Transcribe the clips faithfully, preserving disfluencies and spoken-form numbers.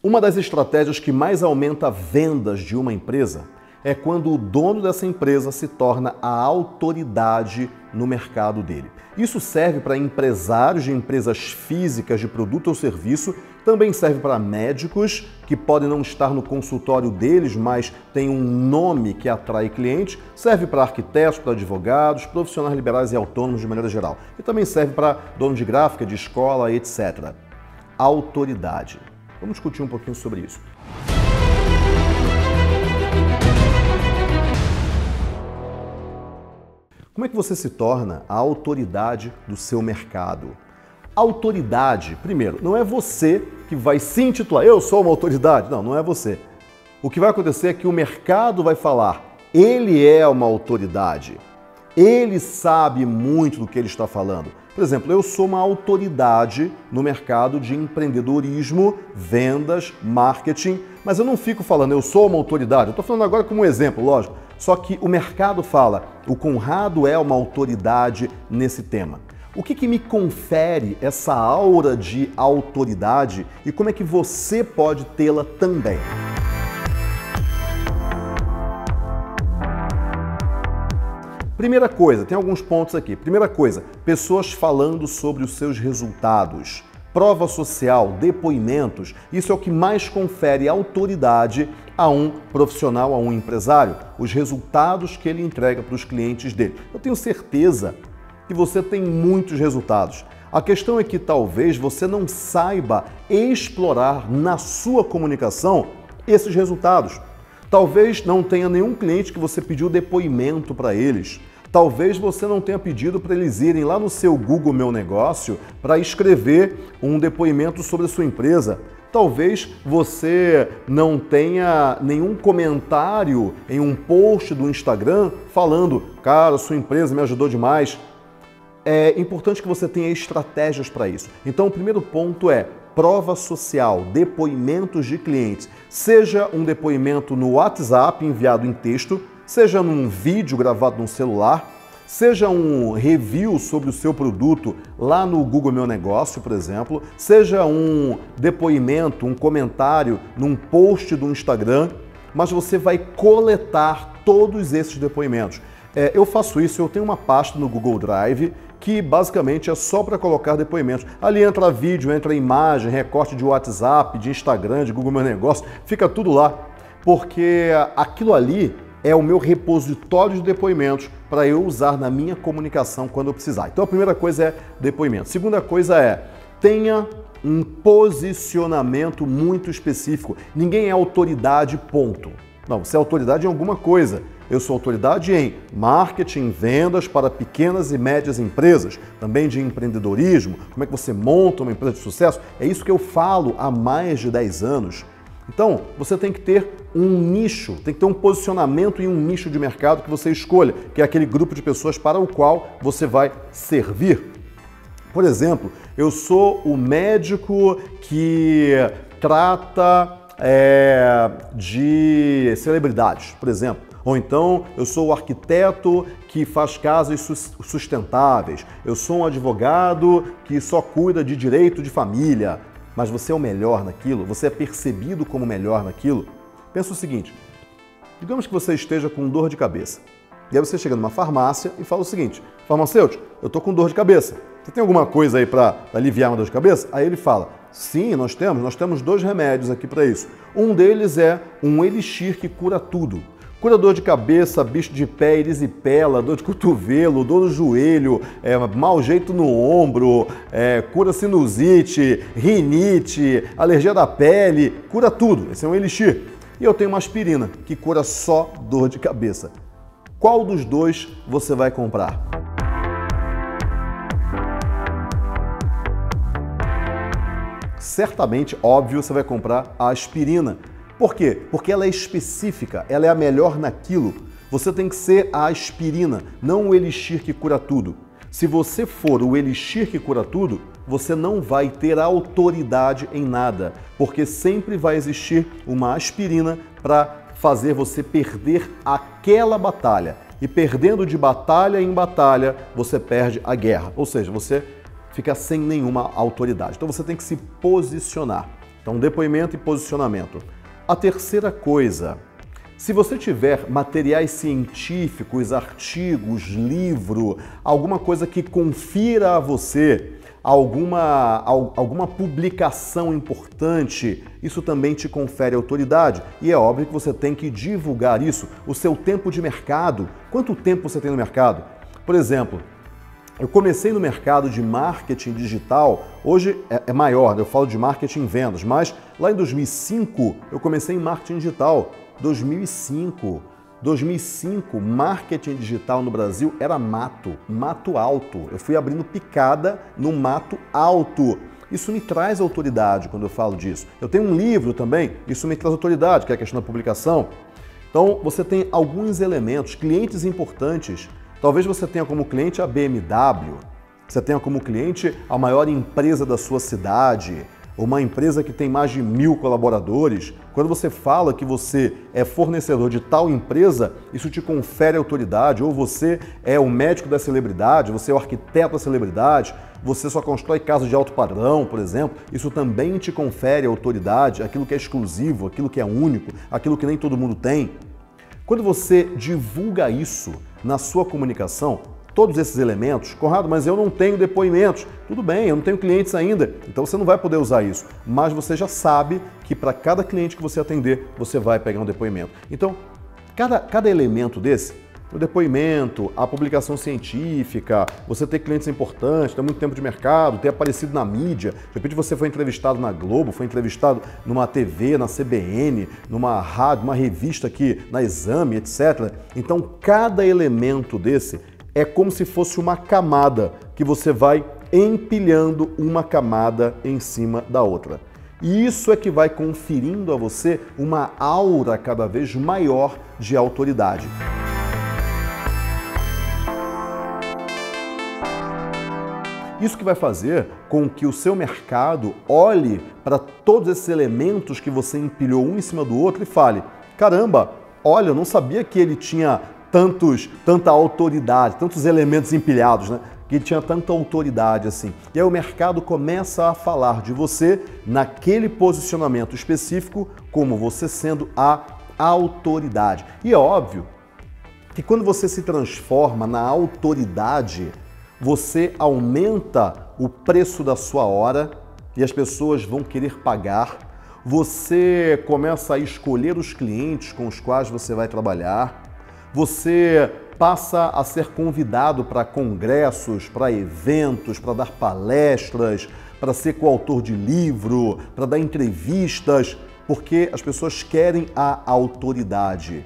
Uma das estratégias que mais aumenta vendas de uma empresa é quando o dono dessa empresa se torna a autoridade no mercado dele. Isso serve para empresários de empresas físicas de produto ou serviço, também serve para médicos que podem não estar no consultório deles, mas tem um nome que atrai clientes, serve para arquitetos, para advogados, profissionais liberais e autônomos de maneira geral, e também serve para dono de gráfica, de escola, etcétera. Autoridade. Vamos discutir um pouquinho sobre isso. Como é que você se torna a autoridade do seu mercado? Autoridade, primeiro, não é você que vai se intitular, eu sou uma autoridade. Não, não é você. O que vai acontecer é que o mercado vai falar, ele é uma autoridade. Ele sabe muito do que ele está falando. Por exemplo, eu sou uma autoridade no mercado de empreendedorismo, vendas, marketing, mas eu não fico falando, eu sou uma autoridade. Eu estou falando agora como um exemplo, lógico. Só que o mercado fala, o Conrado é uma autoridade nesse tema. O que que me confere essa aura de autoridade e como é que você pode tê-la também? Primeira coisa, tem alguns pontos aqui. Primeira coisa, pessoas falando sobre os seus resultados. Prova social, depoimentos, isso é o que mais confere autoridade a um profissional, a um empresário. Os resultados que ele entrega para os clientes dele. Eu tenho certeza que você tem muitos resultados. A questão é que talvez você não saiba explorar na sua comunicação esses resultados. Talvez não tenha nenhum cliente que você pediu depoimento para eles. Talvez você não tenha pedido para eles irem lá no seu Google Meu Negócio para escrever um depoimento sobre a sua empresa. Talvez você não tenha nenhum comentário em um post do Instagram falando, cara, sua empresa me ajudou demais. É importante que você tenha estratégias para isso. Então, o primeiro ponto é prova social, depoimentos de clientes. Seja um depoimento no WhatsApp enviado em texto, seja num vídeo gravado no celular, seja um review sobre o seu produto lá no Google Meu Negócio, por exemplo, seja um depoimento, um comentário num post do Instagram, mas você vai coletar todos esses depoimentos. É, eu faço isso, eu tenho uma pasta no Google Drive que basicamente é só para colocar depoimentos. Ali entra vídeo, entra imagem, recorte de WhatsApp, de Instagram, de Google Meu Negócio, fica tudo lá, porque aquilo ali é o meu repositório de depoimentos para eu usar na minha comunicação quando eu precisar. Então a primeira coisa é depoimento. Segunda coisa é, tenha um posicionamento muito específico. Ninguém é autoridade, ponto. Não, você é autoridade em alguma coisa. Eu sou autoridade em marketing, vendas para pequenas e médias empresas, também de empreendedorismo, como é que você monta uma empresa de sucesso. É isso que eu falo há mais de dez anos. Então, você tem que ter um nicho, tem que ter um posicionamento e um nicho de mercado que você escolha, que é aquele grupo de pessoas para o qual você vai servir. Por exemplo, eu sou o médico que trata é, de celebridades, por exemplo. Ou então, eu sou o arquiteto que faz casas sustentáveis. Eu sou um advogado que só cuida de direito de família. Mas você é o melhor naquilo? Você é percebido como o melhor naquilo? Pensa o seguinte, digamos que você esteja com dor de cabeça. E aí você chega numa farmácia e fala o seguinte, farmacêutico, eu tô com dor de cabeça. Você tem alguma coisa aí para aliviar uma dor de cabeça? Aí ele fala, sim, nós temos, nós temos dois remédios aqui para isso. Um deles é um elixir que cura tudo. Cura dor de cabeça, bicho de pé, erisipela, dor de cotovelo, dor no joelho, é, mau jeito no ombro, é, cura sinusite, rinite, alergia da pele, cura tudo. Esse é um elixir. E eu tenho uma aspirina que cura só dor de cabeça. Qual dos dois você vai comprar? Certamente, óbvio, você vai comprar a aspirina. Por quê? Porque ela é específica, ela é a melhor naquilo. Você tem que ser a aspirina, não o elixir que cura tudo. Se você for o elixir que cura tudo, você não vai ter autoridade em nada, porque sempre vai existir uma aspirina para fazer você perder aquela batalha. E perdendo de batalha em batalha, você perde a guerra. Ou seja, você fica sem nenhuma autoridade. Então você tem que se posicionar. Então, depoimento e posicionamento. A terceira coisa, se você tiver materiais científicos, artigos, livro, alguma coisa que confira a você, alguma, alguma publicação importante, isso também te confere autoridade. E é óbvio que você tem que divulgar isso. O seu tempo de mercado, quanto tempo você tem no mercado? Por exemplo, eu comecei no mercado de marketing digital, hoje é maior, eu falo de marketing e vendas, mas lá em dois mil e cinco eu comecei em marketing digital, dois mil e cinco, dois mil e cinco marketing digital no Brasil era mato, mato alto, eu fui abrindo picada no mato alto. Isso me traz autoridade quando eu falo disso. Eu tenho um livro também, isso me traz autoridade, que é a questão da publicação. Então você tem alguns elementos, clientes importantes. Talvez você tenha como cliente a B M W, você tenha como cliente a maior empresa da sua cidade, uma empresa que tem mais de mil colaboradores. Quando você fala que você é fornecedor de tal empresa, isso te confere autoridade, ou você é o médico da celebridade, você é o arquiteto da celebridade, você só constrói casa de alto padrão, por exemplo, isso também te confere autoridade, aquilo que é exclusivo, aquilo que é único, aquilo que nem todo mundo tem. Quando você divulga isso na sua comunicação, todos esses elementos, Conrado, mas eu não tenho depoimentos. Tudo bem, eu não tenho clientes ainda, então você não vai poder usar isso. Mas você já sabe que para cada cliente que você atender, você vai pegar um depoimento. Então, cada, cada elemento desse, o depoimento, a publicação científica, você ter clientes importantes, ter muito tempo de mercado, ter aparecido na mídia, de repente você foi entrevistado na Globo, foi entrevistado numa T V, na C B N, numa rádio, numa revista aqui, na Exame, etcétera. Então, cada elemento desse é como se fosse uma camada que você vai empilhando uma camada em cima da outra. E isso é que vai conferindo a você uma aura cada vez maior de autoridade. Isso que vai fazer com que o seu mercado olhe para todos esses elementos que você empilhou um em cima do outro e fale: caramba, olha, eu não sabia que ele tinha tantos, tanta autoridade, tantos elementos empilhados, né? Que ele tinha tanta autoridade assim. E aí o mercado começa a falar de você naquele posicionamento específico como você sendo a autoridade. E é óbvio que quando você se transforma na autoridade, você aumenta o preço da sua hora e as pessoas vão querer pagar. Você começa a escolher os clientes com os quais você vai trabalhar. Você passa a ser convidado para congressos, para eventos, para dar palestras, para ser coautor de livro, para dar entrevistas, porque as pessoas querem a autoridade.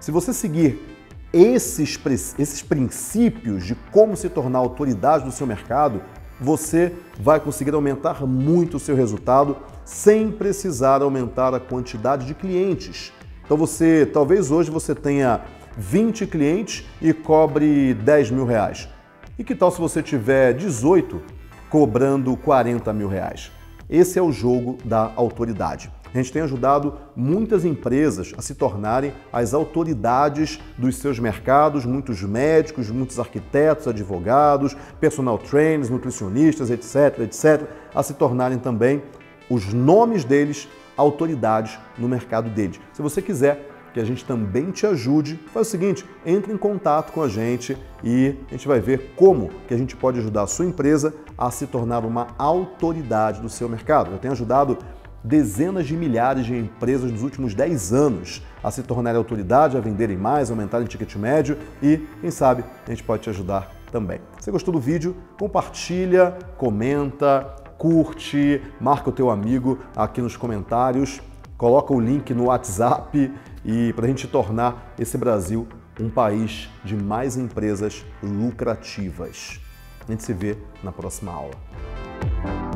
Se você seguir Esses, esses princípios de como se tornar autoridade no seu mercado, você vai conseguir aumentar muito o seu resultado sem precisar aumentar a quantidade de clientes. Então você, talvez hoje você tenha vinte clientes e cobre dez mil reais. E que tal se você tiver dezoito cobrando quarenta mil reais? Esse é o jogo da autoridade. A gente tem ajudado muitas empresas a se tornarem as autoridades dos seus mercados, muitos médicos, muitos arquitetos, advogados, personal trainers, nutricionistas, etc, etcétera, a se tornarem também os nomes deles autoridades no mercado deles. Se você quiser que a gente também te ajude, faz o seguinte, entre em contato com a gente e a gente vai ver como que a gente pode ajudar a sua empresa a se tornar uma autoridade do seu mercado. Eu tenho ajudado dezenas de milhares de empresas nos últimos dez anos a se tornarem autoridade, a venderem mais, aumentarem o ticket médio e, quem sabe, a gente pode te ajudar também. Se gostou do vídeo, compartilha, comenta, curte, marca o teu amigo aqui nos comentários, coloca o link no WhatsApp e para a gente tornar esse Brasil um país de mais empresas lucrativas. A gente se vê na próxima aula.